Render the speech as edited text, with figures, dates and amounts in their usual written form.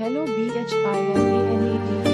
Hello BHIMANADHUNI.